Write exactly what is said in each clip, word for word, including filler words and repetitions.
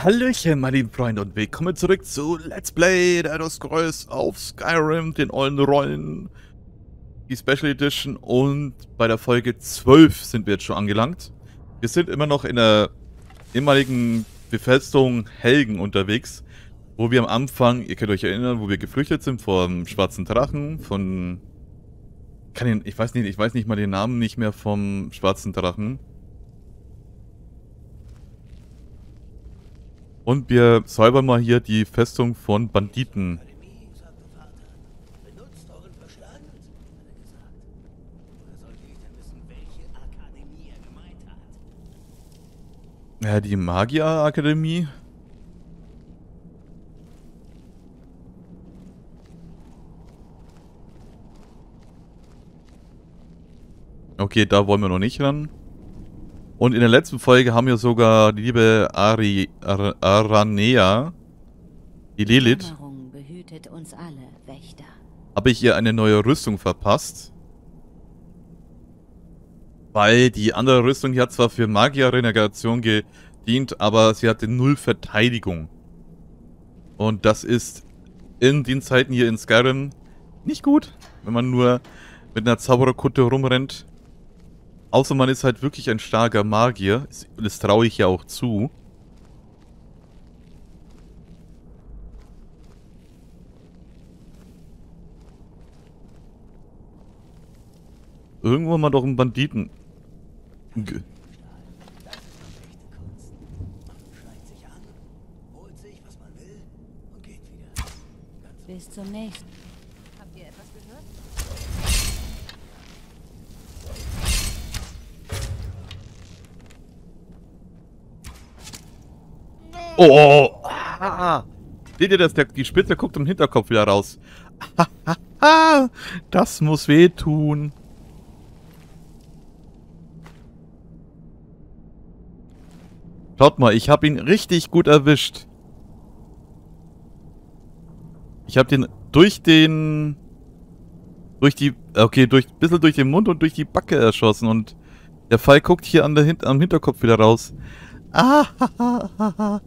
Hallöchen, meine lieben Freunde, und willkommen zurück zu Let's Play The Elder Scrolls auf Skyrim, den ollen Rollen, die Special Edition, und bei der Folge zwölf sind wir jetzt schon angelangt. Wir sind immer noch in der ehemaligen Befestigung Helgen unterwegs, wo wir am Anfang, ihr könnt euch erinnern, wo wir geflüchtet sind vor dem schwarzen Drachen, von... Kann ich, ich weiß nicht, ich weiß nicht mal den Namen nicht mehr vom schwarzen Drachen. Und wir säubern mal hier die Festung von Banditen. Ja, die Magierakademie. Okay, da wollen wir noch nicht ran. Und in der letzten Folge haben wir sogar die liebe Ari, Ar, Aranea, die Lelith, behütet uns alle, Wächter. Habe ich ihr eine neue Rüstung verpasst. Weil die andere Rüstung, die hat zwar für Magierregeneration gedient, aber sie hatte null Verteidigung. Und das ist in den Zeiten hier in Skyrim nicht gut, wenn man nur mit einer Zaubererkutte rumrennt. Außer man ist halt wirklich ein starker Magier. Das traue ich ja auch zu. Irgendwo haben wir doch einen Banditen. G Bis zum nächsten. Habt ihr etwas gehört? Oh! Ah. Seht ihr das? Der, die Spitze guckt im Hinterkopf wieder raus. Ah, ah, ah. Das muss wehtun. Schaut mal, ich habe ihn richtig gut erwischt. Ich habe den durch den... Durch die... Okay, durch ein bisschen durch den Mund und durch die Backe erschossen. Und der Pfeil guckt hier an der, am Hinterkopf wieder raus. Ah, ha, ha, ha, ha.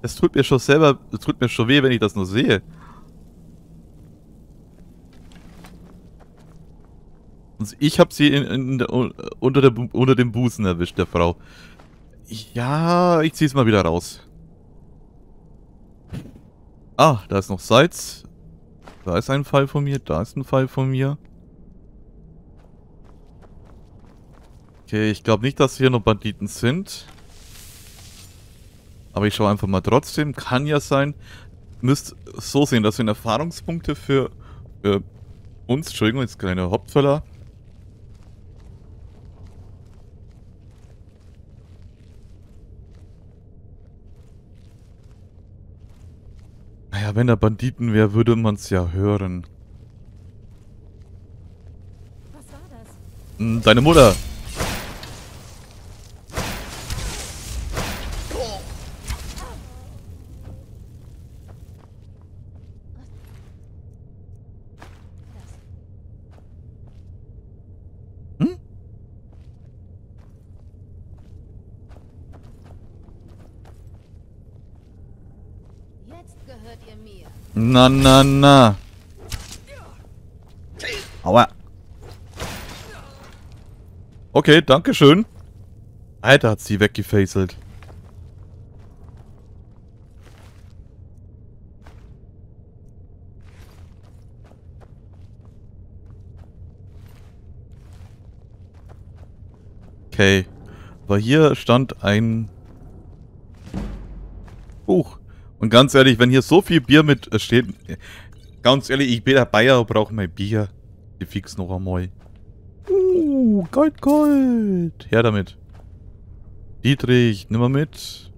Das tut mir schon selber, das tut mir schon weh, wenn ich das nur sehe. Und ich habe sie in, in, unter, der, unter dem Busen erwischt, der Frau. Ja, ich zieh's mal wieder raus. Ah, da ist noch Salz. Da ist ein Fall von mir, da ist ein Fall von mir. Okay, ich glaube nicht, dass hier noch Banditen sind. Aber ich schaue einfach mal trotzdem. Kann ja sein. Müsst so sehen, das sind Erfahrungspunkte für, für uns. Entschuldigung, jetzt kleine Hauptfäller. Naja, wenn da Banditen wäre, würde man es ja hören. Was war das? Deine Mutter! Na, na, na. Aua. Okay, danke schön. Alter, hat sie weggefacelt. Okay. Aber hier stand ein Buch. Und ganz ehrlich, wenn hier so viel Bier mit äh, steht... Ganz ehrlich, ich bin der Bayer und brauche mein Bier. Ich fix noch einmal. Uh, Gold, Gold. Her damit. Dietrich, nimm mal mit.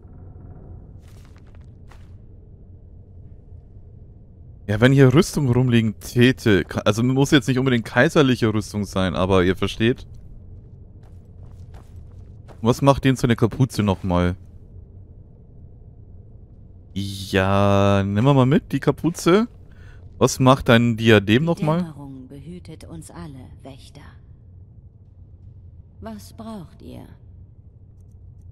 Ja, wenn hier Rüstung rumliegen täte... Also muss jetzt nicht unbedingt kaiserliche Rüstung sein, aber ihr versteht. Was macht den zu einer Kapuze nochmal? Ja, nehmen wir mal mit, die Kapuze. Was macht dein Diadem nochmal? Die Dämmerung behütet uns alle, Wächter. Was braucht ihr?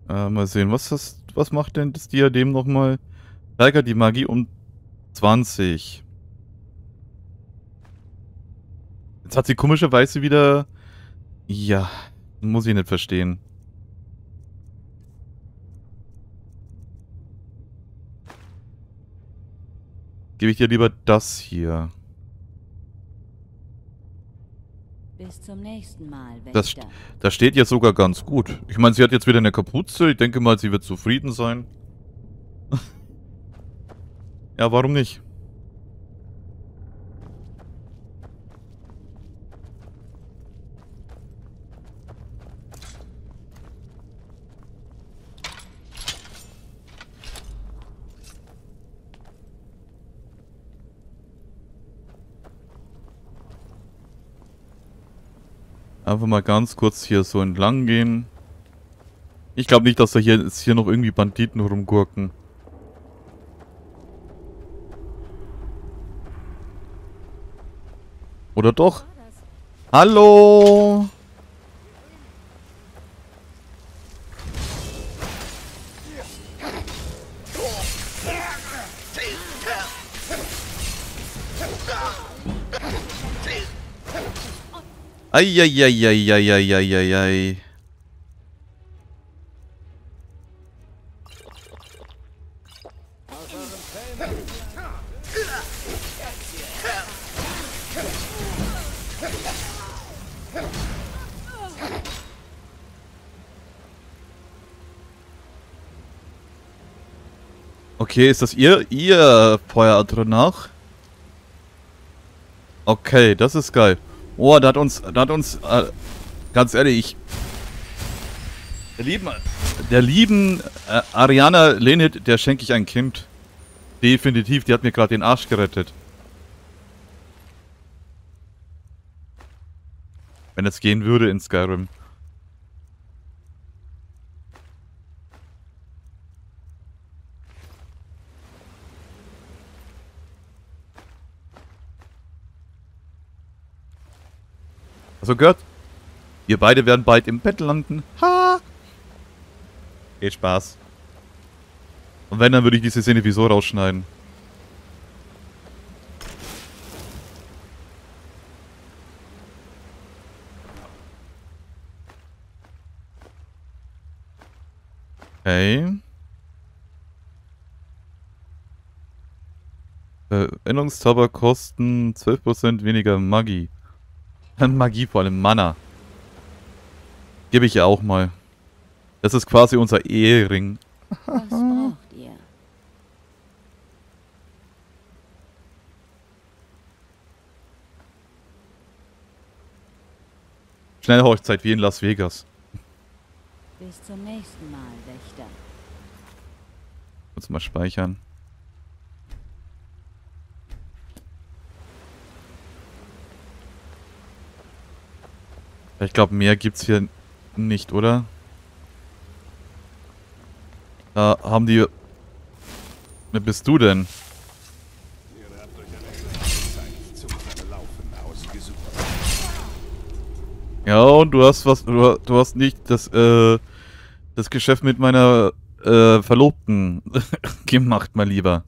Äh, mal sehen, was, das, was macht denn das Diadem nochmal? Steigert die Magie um zwanzig. Jetzt hat sie komischerweise wieder... Ja, muss ich nicht verstehen. Gebe ich dir lieber das hier. Bis zum nächsten Mal, das, das steht jetzt sogar ganz gut. Ich meine, sie hat jetzt wieder eine Kapuze. Ich denke mal, sie wird zufrieden sein. Ja, warum nicht? Einfach mal ganz kurz hier so entlang gehen. Ich glaube nicht, dass da hier, jetzt hier noch irgendwie Banditen rumgurken. Oder doch? Hallo! Eieieiei. Okay, ist das ihr, ihr Feuer danach? Okay, das ist geil. Oh, da hat uns, da hat uns, äh, ganz ehrlich, ich, der lieben, der lieben äh, Ariana Lelith, der schenke ich ein Kind. Definitiv, die hat mir gerade den Arsch gerettet. Wenn es gehen würde in Skyrim. Also gehört, ihr beide werden bald im Bett landen. Ha! Geht Spaß. Und wenn, dann würde ich diese Szene wieso rausschneiden. Okay. Verwendungszauber kosten zwölf Prozent weniger Magie. Magie, vor allem Mana. Gebe ich ja auch mal. Das ist quasi unser Ehering. Was braucht ihr? Schnelle Hochzeit wie in Las Vegas. Bis zum nächsten Mal, Wächter. Kurz mal speichern. Ich glaube, mehr gibt's hier nicht, oder? Da haben die... Wer bist du denn? Ja, und du hast was... Du, du hast nicht das, äh... das Geschäft mit meiner, äh... Verlobten gemacht, mein Lieber.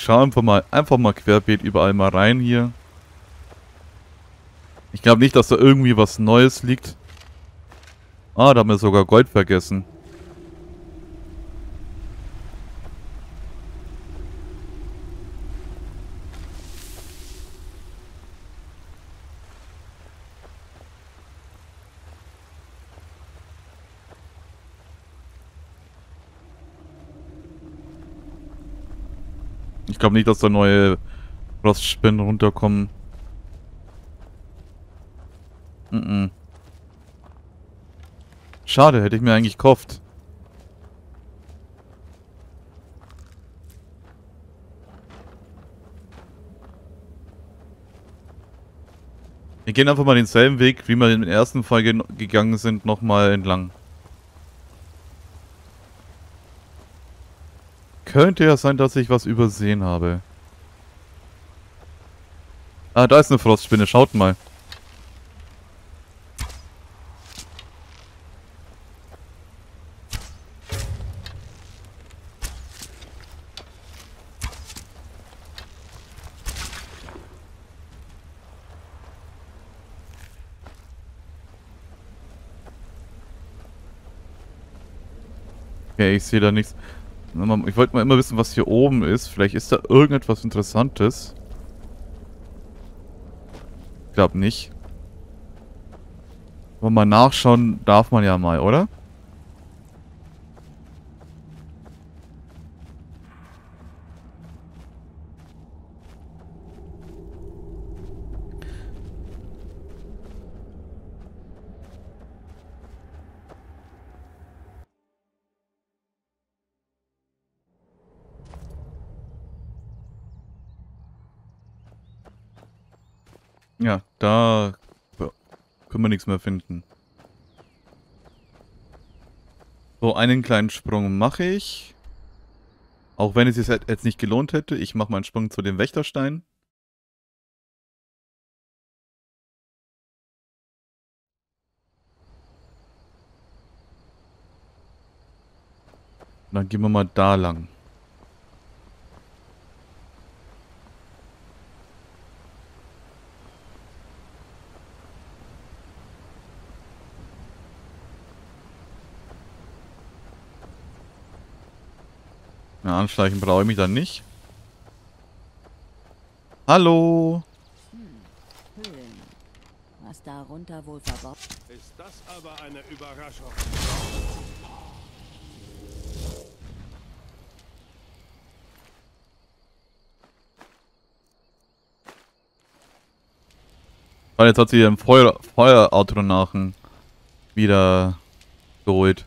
Schau einfach mal, einfach mal querbeet überall mal rein hier. Ich glaube nicht, dass da irgendwie was Neues liegt. Ah, da haben wir sogar Gold vergessen. Ich glaube nicht, dass da neue Rostspinnen runterkommen. Mm -mm. Schade, hätte ich mir eigentlich gehofft. Wir gehen einfach mal denselben Weg, wie wir im ersten Fall gen- gegangen sind, nochmal entlang. Könnte ja sein, dass ich was übersehen habe. Ah, da ist eine Frostspinne. Schaut mal. Okay, ich sehe da nichts. Ich wollte mal immer wissen, was hier oben ist. Vielleicht ist da irgendetwas Interessantes. Ich glaube nicht. Aber mal nachschauen darf man ja mal, oder? Ja, da können wir nichts mehr finden. So, einen kleinen Sprung mache ich. Auch wenn es sich jetzt nicht gelohnt hätte, ich mache meinen Sprung zu dem Wächterstein. Und dann gehen wir mal da lang. Na, anschleichen brauche ich mich dann nicht. Hallo! Hm. Höhlen. Was darunter wohl verbaut ist, das aber eine Überraschung. Weil jetzt hat sie ihren Feuer Feuerautronachen wieder geholt.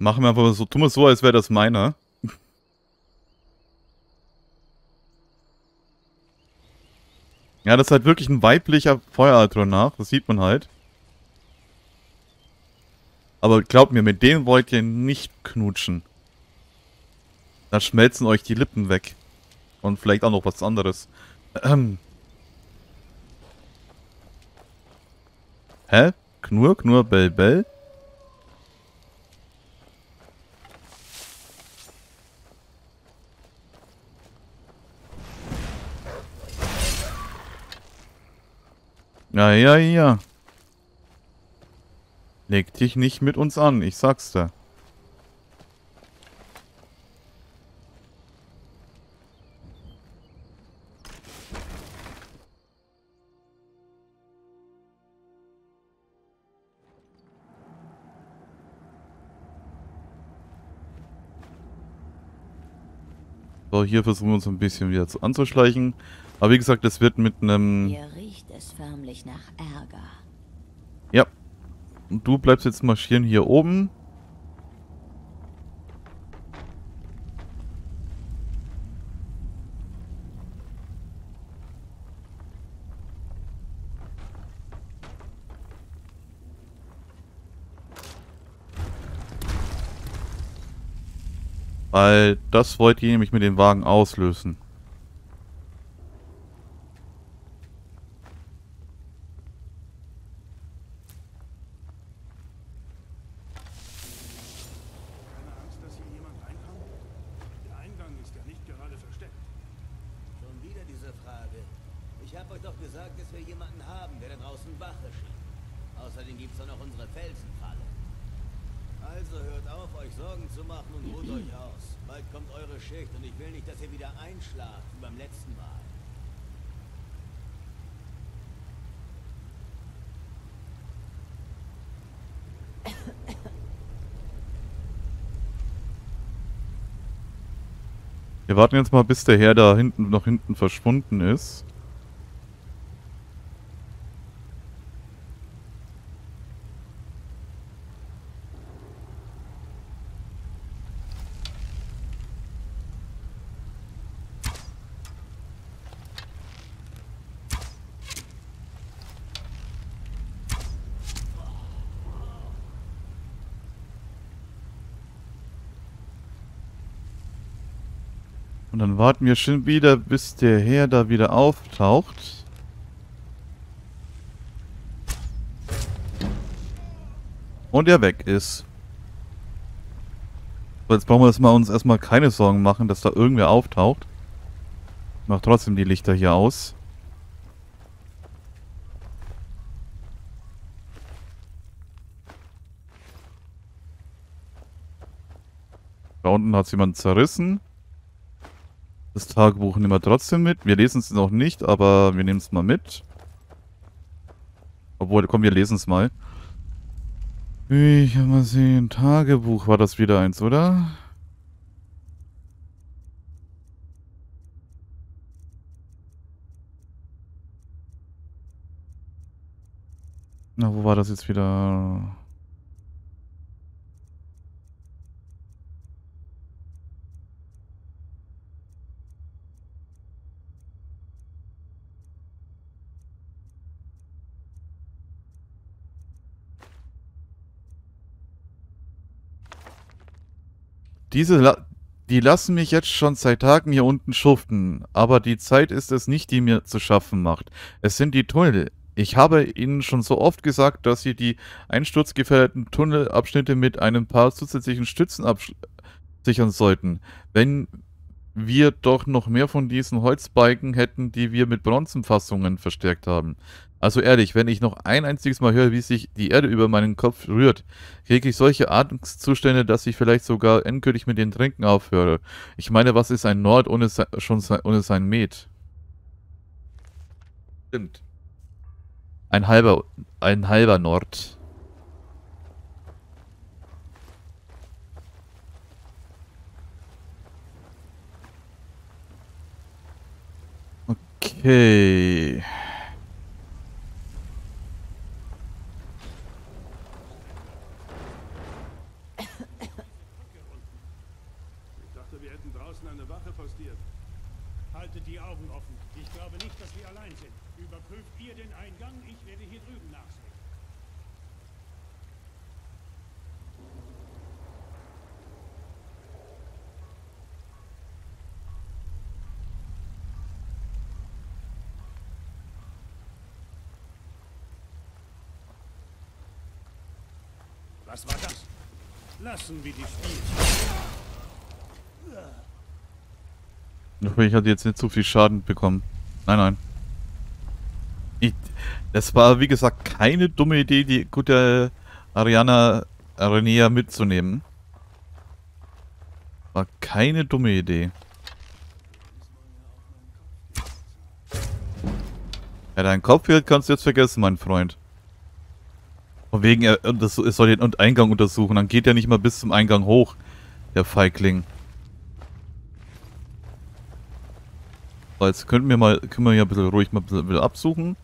Machen wir einfach so, tun wir so, als wäre das meiner. Ja, das ist halt wirklich ein weiblicher Feueratronach, das sieht man halt. Aber glaubt mir, mit dem wollt ihr nicht knutschen. Da schmelzen euch die Lippen weg. Und vielleicht auch noch was anderes. Ähm. Hä? Knurr, knurr, bell, bell? Ja, ja, ja. Leg dich nicht mit uns an, ich sag's dir. So, hier versuchen wir uns ein bisschen wieder zu anzuschleichen. Aber wie gesagt, das wird mit einem... Hier riecht es förmlich nach Ärger. Ja. Und du bleibst jetzt marschieren hier oben. Weil das wollte ich nämlich mit dem Wagen auslösen. Wir warten jetzt mal, bis der Herr da hinten noch hinten verschwunden ist. Und dann warten wir schon wieder, bis der Herr da wieder auftaucht. Und er weg ist. So, jetzt brauchen wir uns mal uns erstmal keine Sorgen machen, dass da irgendwer auftaucht. Ich mach trotzdem die Lichter hier aus. Da unten hat es jemand zerrissen. Das Tagebuch nehmen wir trotzdem mit. Wir lesen es noch nicht, aber wir nehmen es mal mit. Obwohl, komm, wir lesen es mal. Ich kann mal sehen, Tagebuch war das wieder eins, oder? Na, wo war das jetzt wieder? Diese La die lassen mich jetzt schon seit Tagen hier unten schuften, aber die Zeit ist es nicht, die mir zu schaffen macht. Es sind die Tunnel. Ich habe ihnen schon so oft gesagt, dass sie die einsturzgefährdeten Tunnelabschnitte mit einem paar zusätzlichen Stützen absichern sollten. Wenn wir doch noch mehr von diesen Holzbalken hätten, die wir mit Bronzenfassungen verstärkt haben. Also ehrlich, wenn ich noch ein einziges Mal höre, wie sich die Erde über meinen Kopf rührt, kriege ich solche Atemzustände, dass ich vielleicht sogar endgültig mit dem Trinken aufhöre. Ich meine, was ist ein Nord ohne sein, schon sein, ohne sein Met? Stimmt. Ein halber, ein halber Nord. Okay. Was war das? Lassen wir die Spiele. Ich hatte jetzt nicht so viel Schaden bekommen. Nein, nein. Ich, das war, wie gesagt, keine dumme Idee, die gute Ariana Aranea mitzunehmen. War keine dumme Idee. Ja, dein Kopf wird, kannst du jetzt vergessen, mein Freund. Von wegen, er, das, er soll den Eingang untersuchen. Dann geht er nicht mal bis zum Eingang hoch, der Feigling. So, jetzt könnten wir mal, können wir ja ein bisschen ruhig mal ein bisschen absuchen.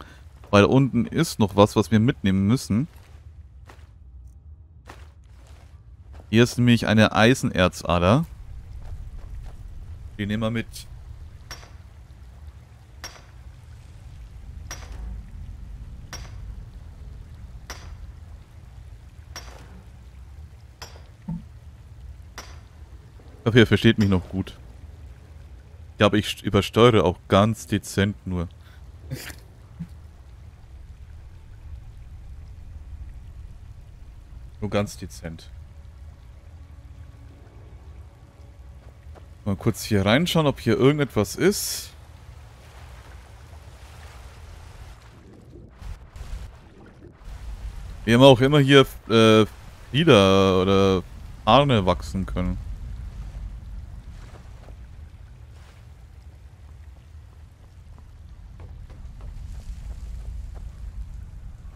Weil da unten ist noch was, was wir mitnehmen müssen. Hier ist nämlich eine Eisenerzader. Die nehmen wir mit. Ich hoffe, ihr versteht mich noch gut. Ich glaube, ich übersteuere auch ganz dezent nur. Nur ganz dezent. Mal kurz hier reinschauen, ob hier irgendetwas ist. Wir haben auch immer hier äh, Lieder oder Arne wachsen können.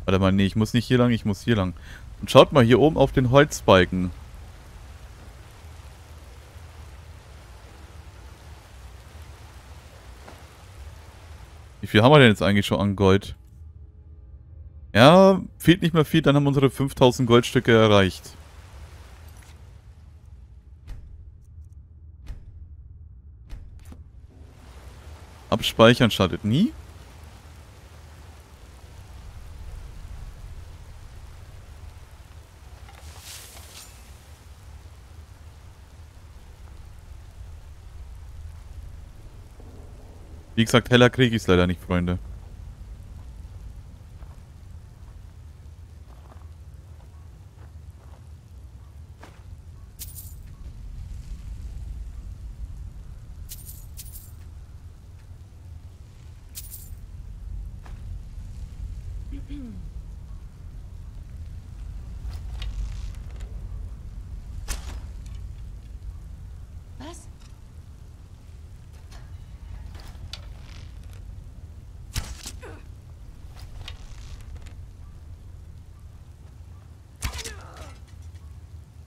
Warte mal, nee, ich muss nicht hier lang, ich muss hier lang. Und schaut mal hier oben auf den Holzbalken. Wie viel haben wir denn jetzt eigentlich schon an Gold? Ja, fehlt nicht mehr viel, dann haben wir unsere fünftausend Goldstücke erreicht. Abspeichern schadet nie. Wie gesagt, heller krieg ich es leider nicht, Freunde.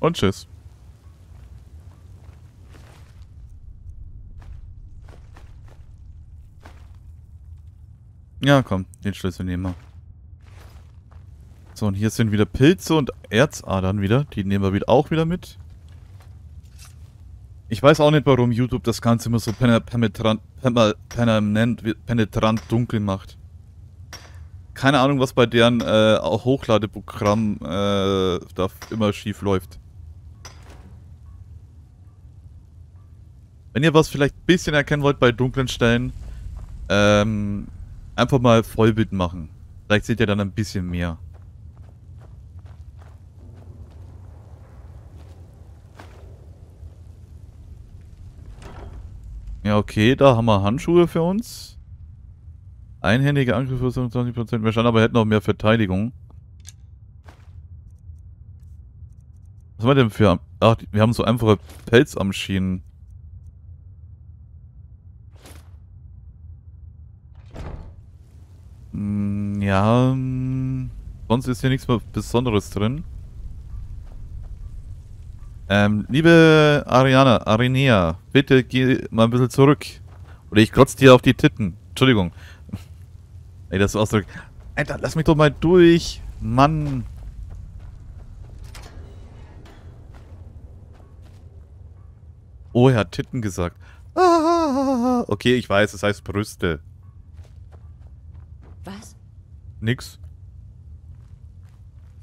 Und tschüss. Ja, komm, den Schlüssel nehmen wir. So, und hier sind wieder Pilze und Erzadern wieder. Die nehmen wir wieder auch wieder mit. Ich weiß auch nicht, warum YouTube das Ganze immer so penetrant, permanent, penetrant dunkel macht. Keine Ahnung, was bei deren äh, Hochladeprogramm äh, da immer schief läuft. Wenn ihr was vielleicht ein bisschen erkennen wollt bei dunklen Stellen, ähm, einfach mal Vollbild machen. Vielleicht seht ihr dann ein bisschen mehr. Ja, okay, da haben wir Handschuhe für uns. Einhändige Angriffe fünfundzwanzig Prozent mehr Schaden, aber hätten auch mehr Verteidigung. Was haben wir denn für... Ach, wir haben so einfache Pelz am Schienen. Ja, sonst ist hier nichts mehr Besonderes drin. Ähm, liebe Ariana, Aranea, bitte geh mal ein bisschen zurück. Oder ich glotze dir auf die Titten. Entschuldigung. Ey, das Ausdruck. Alter, lass mich doch mal durch. Mann. Oh, er hat Titten gesagt. Ah, okay, ich weiß, es heißt Brüste. Was? Nix.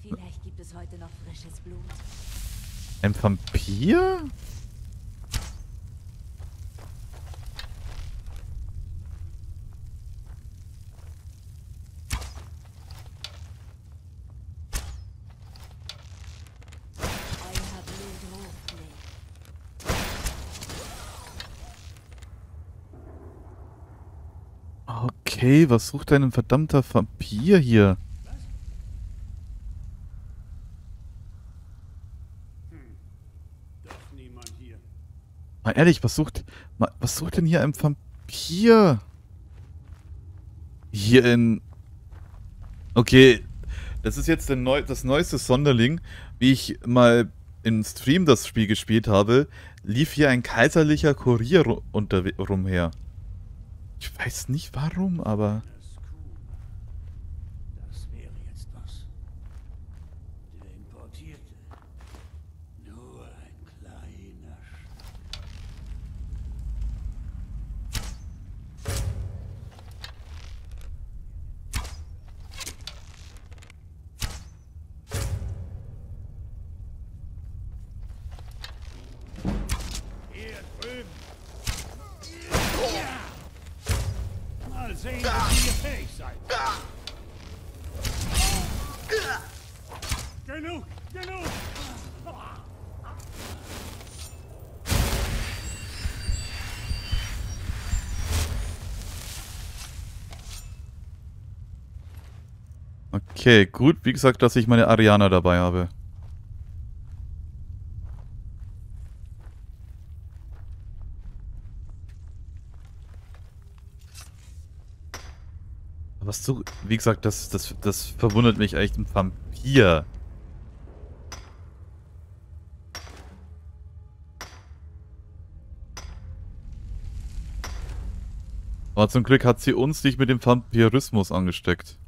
Vielleicht gibt es heute noch frisches Blut. Ein Vampir? Okay, was sucht denn ein verdammter Vampir hier? Mal ehrlich, was sucht, mal, was sucht denn hier ein Vampir? Hier in... Okay, das ist jetzt ein Neu das neueste Sonderling. Wie ich mal im Stream das Spiel gespielt habe, lief hier ein kaiserlicher Kurier ru unter rumher. Ich weiß nicht warum, aber... Das wäre jetzt was. Der Importierte. Nur ein kleiner Schritt. Hier drüben. Sehen, dass ihr fähig seid. Genug, genug. Okay, gut. Wie gesagt, dass ich meine Ariana dabei habe. Was so, wie gesagt, das, das, das verwundert mich echt, ein Vampir. Aber zum Glück hat sie uns nicht mit dem Vampirismus angesteckt.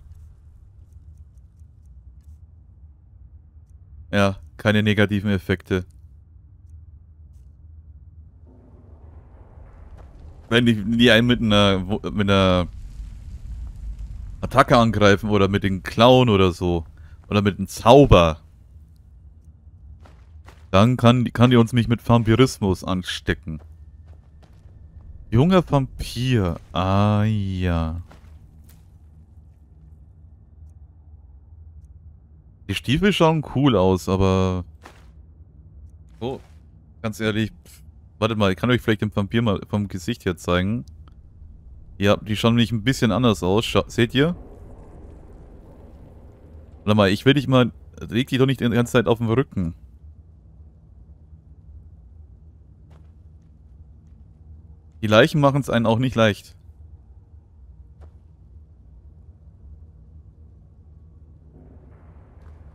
Ja, keine negativen Effekte. Wenn die, die einen mit einer... Mit einer Attacke angreifen oder mit den Klauen oder so. Oder mit einem Zauber. Dann kann, kann die uns nicht mit Vampirismus anstecken. Junger Vampir. Ah, ja. Die Stiefel schauen cool aus, aber... Oh, ganz ehrlich. Pff. Wartet mal, ich kann euch vielleicht den Vampir mal vom Gesicht her zeigen. Ja, die schauen nämlich ein bisschen anders aus. Scha Seht ihr? Warte mal, ich will dich mal... Leg dich doch nicht die ganze Zeit auf den Rücken. Die Leichen machen es einen auch nicht leicht.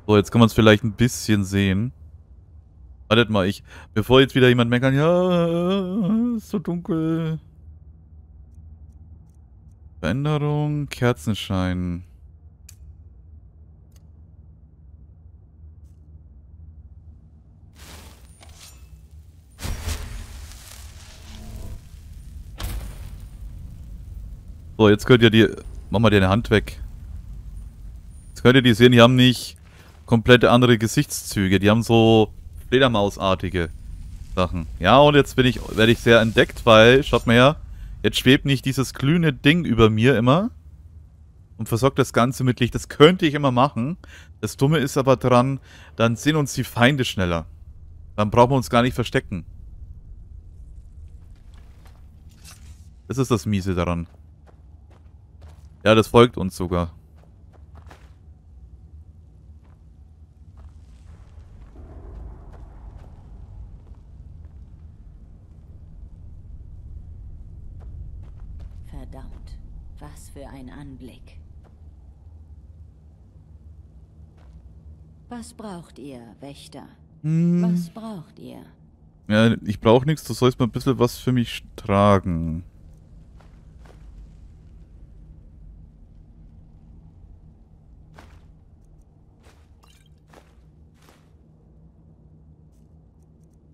So, jetzt kann man es vielleicht ein bisschen sehen. Wartet mal, ich... Bevor jetzt wieder jemand meckern... Ja, ist so dunkel. Veränderung, Kerzenschein. So, jetzt könnt ihr die... Mach mal deine Hand weg. Jetzt könnt ihr die sehen, die haben nicht komplett andere Gesichtszüge. Die haben so Fledermausartige Sachen. Ja, und jetzt bin ich, werde ich sehr entdeckt, weil, schaut mal her, jetzt schwebt nicht dieses glühende Ding über mir immer und versorgt das Ganze mit Licht. Das könnte ich immer machen. Das Dumme ist aber dran, dann sehen uns die Feinde schneller. Dann brauchen wir uns gar nicht verstecken. Das ist das Miese daran. Ja, das folgt uns sogar. Verdammt, was für ein Anblick. Was braucht ihr, Wächter? Hm. Was braucht ihr? Ja, ich brauche nichts, du sollst mal ein bisschen was für mich tragen.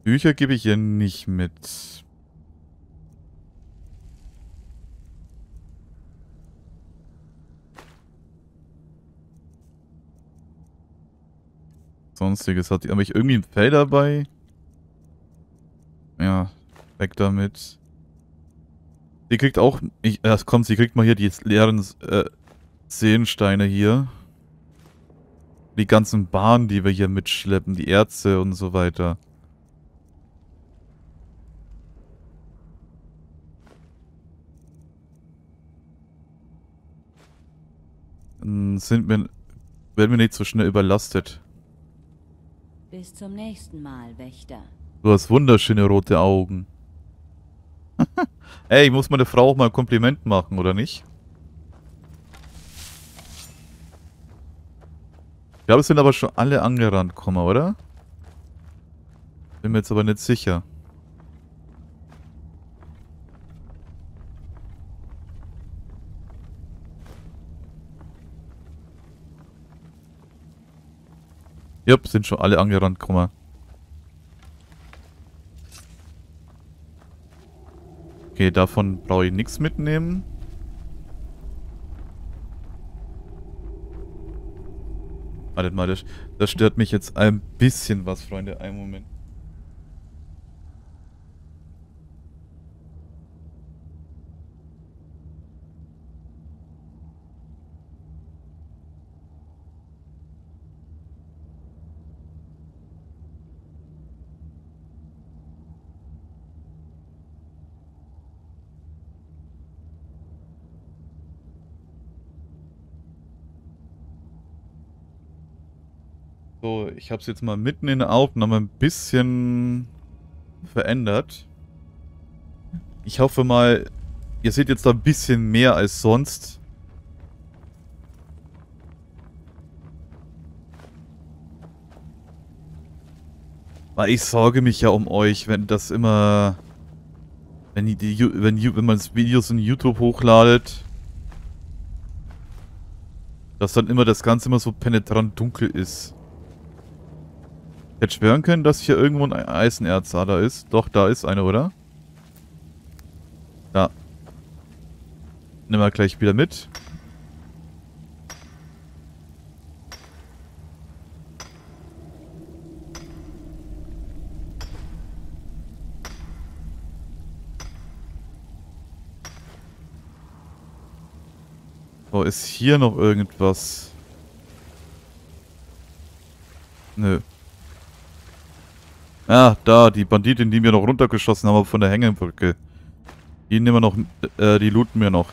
Bücher gebe ich ihr nicht mit. Sonstiges hat die. Aber ich irgendwie ein Fell dabei? Ja, weg damit. Sie kriegt auch. Ich, ach komm, sie kriegt mal hier die leeren äh, Seelensteine hier. Die ganzen Bahnen, die wir hier mitschleppen, die Erze und so weiter. Sind wir, werden wir nicht so schnell überlastet. Bis zum nächsten Mal, Wächter. Du hast wunderschöne rote Augen. Ey, ich muss meiner Frau auch mal ein Kompliment machen, oder nicht? Ich glaube, es sind aber schon alle angerannt gekommen, oder? Bin mir jetzt aber nicht sicher. Jupp, sind schon alle angerannt, guck mal. Okay, davon brauche ich nichts mitnehmen. Wartet mal, das, das stört mich jetzt ein bisschen was, Freunde. Einen Moment. So, ich habe es jetzt mal mitten in der Aufnahme ein bisschen verändert. Ich hoffe mal, ihr seht jetzt da ein bisschen mehr als sonst. Weil ich sorge mich ja um euch, wenn das immer... Wenn, die, wenn, wenn man Videos in YouTube hochladet, dass dann immer das Ganze immer so penetrant dunkel ist. Ich hätte schwören können, dass hier irgendwo ein Eisenerz da ist. Doch, da ist eine, oder? Da. Nimm mal gleich wieder mit. So, ist hier noch irgendwas? Nö. Ah, da, die Banditin, die mir noch runtergeschossen haben von der Hängebrücke. Die nehmen wir noch, äh, die looten wir noch.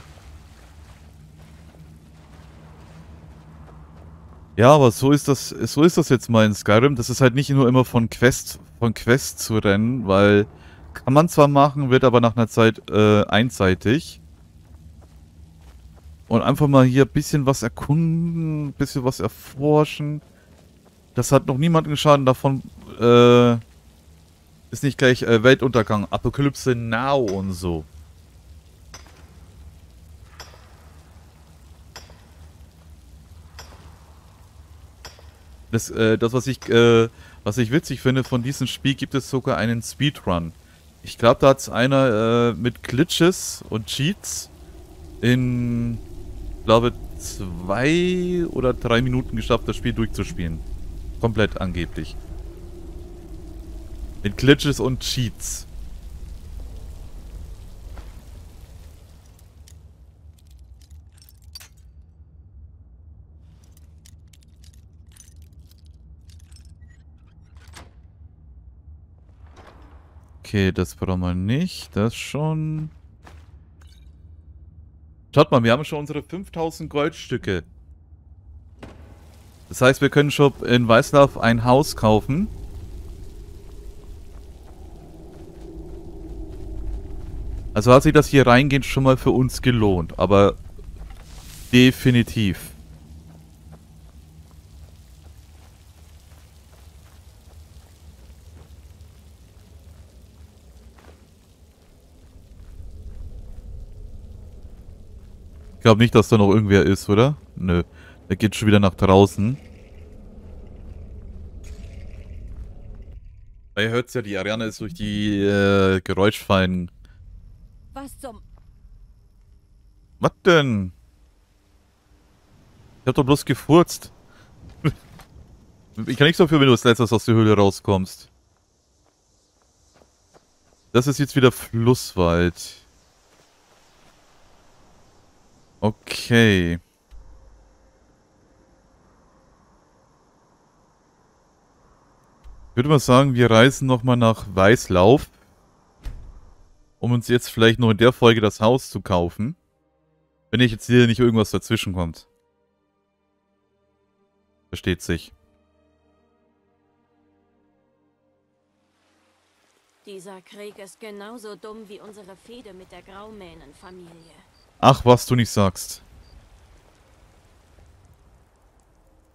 Ja, aber so ist das, so ist das jetzt mal in Skyrim. Das ist halt nicht nur immer von Quest, von Quest zu rennen, weil kann man zwar machen, wird aber nach einer Zeit äh, einseitig. Und einfach mal hier ein bisschen was erkunden, ein bisschen was erforschen. Das hat noch niemandem geschaden, davon äh, ist nicht gleich äh, Weltuntergang, Apokalypse Now und so. Das, äh, das was, ich, äh, was ich witzig finde, von diesem Spiel gibt es sogar einen Speedrun. Ich glaube, da hat es einer äh, mit Glitches und Cheats in, glaube zwei oder drei Minuten geschafft, das Spiel durchzuspielen. Komplett angeblich. Mit Glitches und Cheats. Okay, das brauchen wir nicht. Das schon. Schaut mal, wir haben schon unsere fünftausend Goldstücke. Das heißt, wir können schon in Weißlauf ein Haus kaufen. Also hat sich das hier reingehen schon mal für uns gelohnt, aber definitiv. Ich glaube nicht, dass da noch irgendwer ist, oder? Nö. Er geht schon wieder nach draußen. Ihr hört es ja, die Aranea ist durch die äh, Geräuschfallen. Was zum... Was denn? Ich hab doch bloß gefurzt. Ich kann nichts dafür, wenn du als letztes aus der Höhle rauskommst. Das ist jetzt wieder Flusswald. Okay. Ich würde mal sagen, wir reisen nochmal nach Weißlauf, um uns jetzt vielleicht noch in der Folge das Haus zu kaufen, wenn ich jetzt hier nicht irgendwas dazwischen kommt. Versteht sich. Dieser Krieg ist genauso dumm wie unsere Fehde mit der Graumänenfamilie. Ach, was du nicht sagst.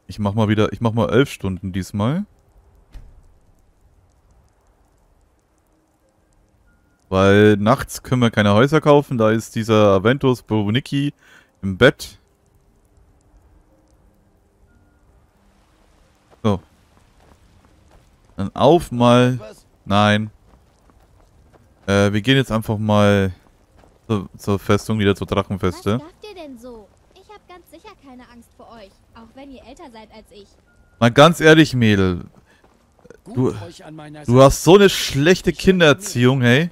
Ich mach mal wieder, ich mach mal elf Stunden diesmal. Weil nachts können wir keine Häuser kaufen, da ist dieser Aventus Bonicky im Bett. So. Dann auf mal... Nein. Äh, wir gehen jetzt einfach mal zur, zur Festung, wieder zur Drachenfeste. Was macht ihr denn so? Ich hab ganz sicher keine Angst vor euch, auch wenn ihr älter seid als ich. Mal ganz ehrlich, Mädel. Du, du hast so eine schlechte Kindererziehung, hey.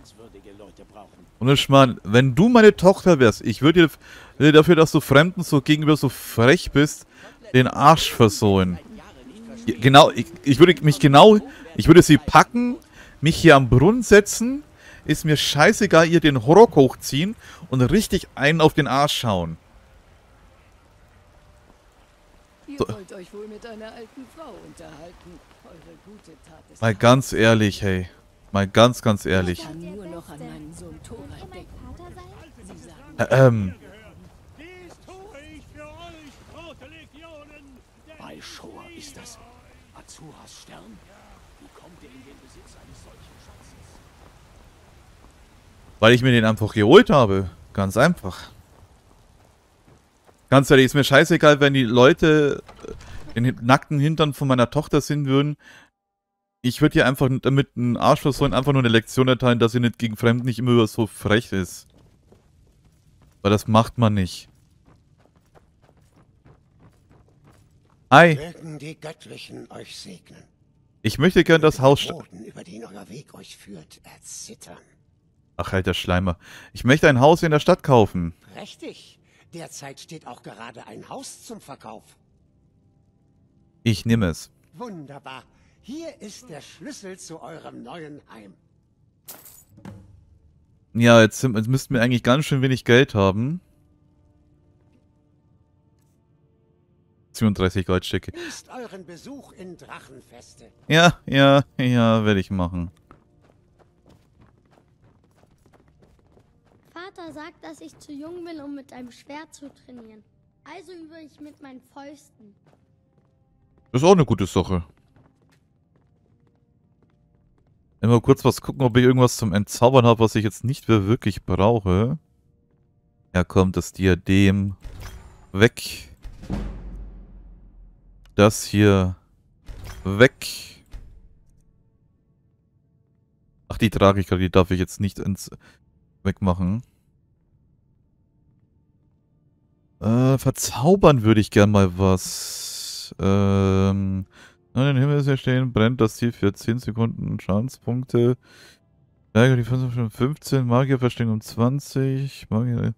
Und Schmarrn, wenn du meine Tochter wärst, ich würde dir dafür, dass du Fremden so gegenüber so frech bist, den Arsch versohlen. Genau, ich, ich würde mich genau, ich würde sie packen, mich hier am Brunnen setzen, ist mir scheißegal, ihr den Rock hochziehen und richtig einen auf den Arsch schauen. So. Ihr wollt euch wohl mit einer alten Frau unterhalten. Eure gute Tat ist mal ganz ehrlich, hey. Mal ganz, ganz ehrlich. Ähm. Bei Schor ist das Azuras Stern. Wie kommt ihr in den Besitz eines solchen Schatzes? Weil ich mir den einfach geholt habe. Ganz einfach. Ganz ehrlich, ist mir scheißegal, wenn die Leute den nackten Hintern von meiner Tochter sehen würden. Ich würde ihr einfach damit einen Arsch versuchen, einfach nur eine Lektion erteilen, dass sie nicht gegen Fremden nicht immer so frech ist. Weil das macht man nicht. Hi. Mögen die Göttlichen euch segnen. Ich möchte gern das Haus... über den euer Weg euch führt, erzittern. Ach, alter Schleimer. Ich möchte ein Haus in der Stadt kaufen. Richtig. Derzeit steht auch gerade ein Haus zum Verkauf. Ich nehme es. Wunderbar. Hier ist der Schlüssel zu eurem neuen Heim. Ja, jetzt, sind, jetzt müssten wir eigentlich ganz schön wenig Geld haben. siebenunddreißig Goldstücke. Ist euren Besuch in Drachenfeste. Ja, ja, ja, werde ich machen. Vater sagt, dass ich zu jung bin, um mit einem Schwert zu trainieren. Also übe ich mit meinen Fäusten. Das ist auch eine gute Sache. Immer kurz was gucken, ob ich irgendwas zum Entzaubern habe, was ich jetzt nicht mehr wirklich brauche. Ja, kommt das Diadem weg. Das hier weg. Ach, die trage ich gerade, die darf ich jetzt nicht ins wegmachen. Äh, verzaubern würde ich gern mal was. Ähm, in den Himmel erstellen, brennt das Ziel für zehn Sekunden Schadenspunkte. Berger, die fünfzehn, Magier verstehen um zwanzig, Magier...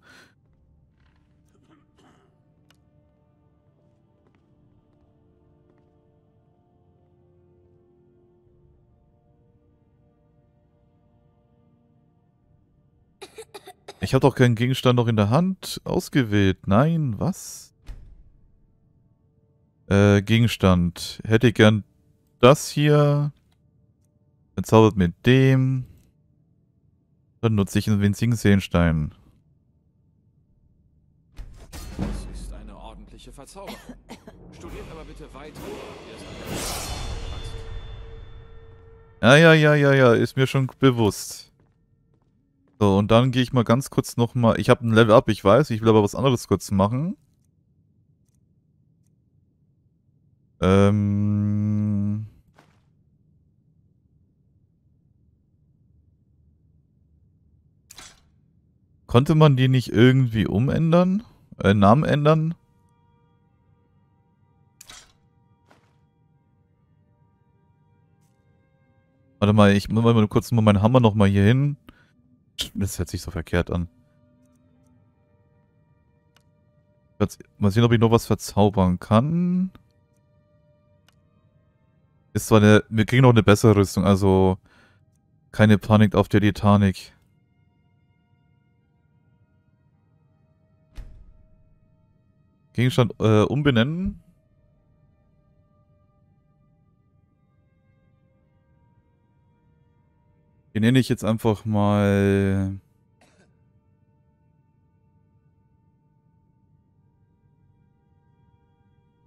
Ich habe doch keinen Gegenstand noch in der Hand ausgewählt. Nein, was? Äh, Gegenstand. Hätte ich gern das hier. Verzaubert mit dem. Dann nutze ich einen winzigen Seelenstein. Das ist eine ordentliche Verzauberung. Studiert aber bitte weiter. Ja, ja, ja, ja, ja. Ist mir schon bewusst. So, und dann gehe ich mal ganz kurz nochmal... Ich habe ein Level Up, ich weiß. Ich will aber was anderes kurz machen. Ähm... Konnte man die nicht irgendwie umändern? Äh, Namen ändern? Warte mal, ich muss mal kurz meinen Hammer nochmal hier hin. Das hört sich so verkehrt an. Mal sehen, ob ich noch was verzaubern kann. Ist zwar eine... Wir kriegen noch eine bessere Rüstung, also... Keine Panik auf der Titanic. Gegenstand äh, umbenennen. Den nenne ich jetzt einfach mal...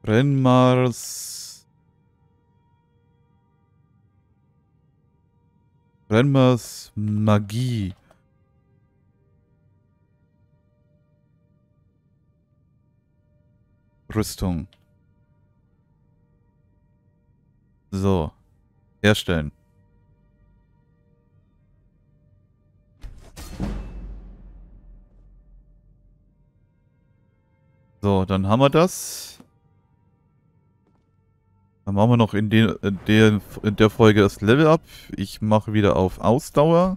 Brennmars... Brennmars Magie. Rüstung. So. Herstellen. So, dann haben wir das. Dann machen wir noch in, den, in, der, in der Folge das Level Up. Ich mache wieder auf Ausdauer.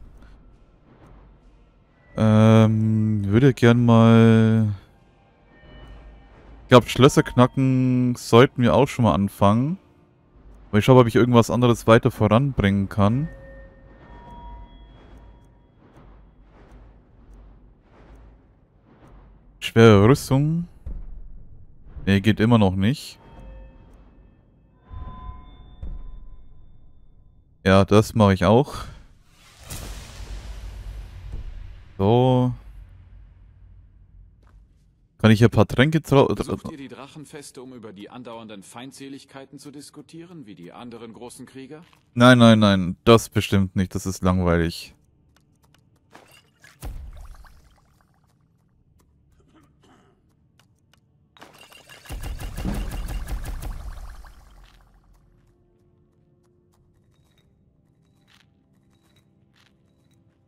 Ähm, würde gern mal... Ich glaube, Schlösser knacken sollten wir auch schon mal anfangen. Aber ich schaue, ob ich irgendwas anderes weiter voranbringen kann. Schwere Rüstung. Nee, geht immer noch nicht. Ja, das mache ich auch. So. Kann ich hier ein paar Tränke trauen? Besucht ihr die Drachenfeste, um über die andauernden Feindseligkeiten zu diskutieren, wie die anderen großen Krieger? Nein, nein, nein. Das bestimmt nicht. Das ist langweilig.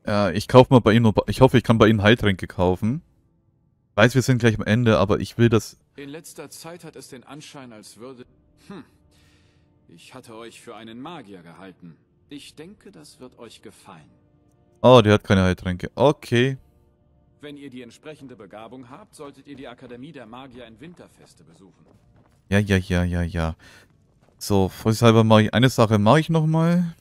Ja, ich kaufe mal bei ihm, ich hoffe, ich kann bei ihm Heiltränke kaufen. Ich weiß, wir sind gleich am Ende, aber ich will das... In letzter Zeit hat es den Anschein, als würde... Hm, ich hatte euch für einen Magier gehalten. Ich denke, das wird euch gefallen. Oh, der hat keine Heiltränke. Okay. Wenn ihr die entsprechende Begabung habt, solltet ihr die Akademie der Magier in Winterfeste besuchen. Ja, ja, ja, ja, ja. So, vorsichtshalber mache ich eine Sache, mache ich nochmal.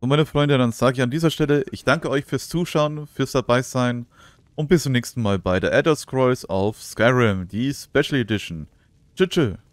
Und meine Freunde, dann sage ich an dieser Stelle, ich danke euch fürs Zuschauen, fürs Dabeisein und bis zum nächsten Mal bei The Elder Scrolls auf Skyrim, die Special Edition. Tschüss.